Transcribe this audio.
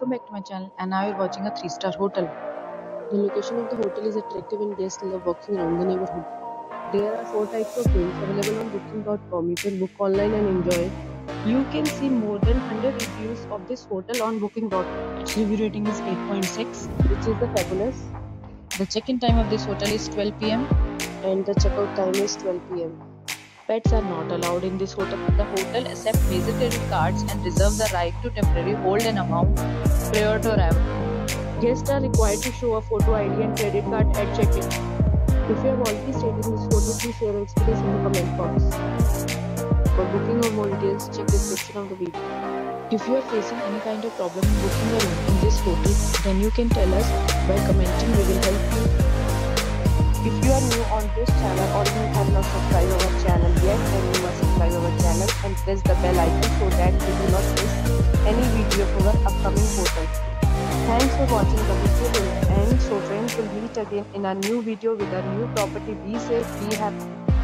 Welcome back to my channel, and now you're watching a 3-star hotel. The location of the hotel is attractive and guests love walking around the neighborhood. There are 4 types of rooms available on booking.com. You can book online and enjoy it. You can see more than 100 reviews of this hotel on booking.com. Its review rating is 8.6, which is the fabulous. The check-in time of this hotel is 12 p.m. and the check-out time is 12 p.m. Pets are not allowed in this hotel. The hotel accepts major credit cards and reserves the right to temporarily hold an amount prior to arrival. Guests are required to show a photo ID and credit card at check-in. If you have already stayed in this hotel, please share your experience in the comment box. For booking or more details, check the description of the video. If you are facing any kind of problem in booking a room in this hotel, then you can tell us by commenting. We will help you. If you are new on this channel or you have not subscribed our channel yet, then you must subscribe our channel and press the bell icon so that you do not miss any video for our upcoming hotel. Thanks for watching the video, and so friends, will meet again in a new video with a new property. Be safe, be happy.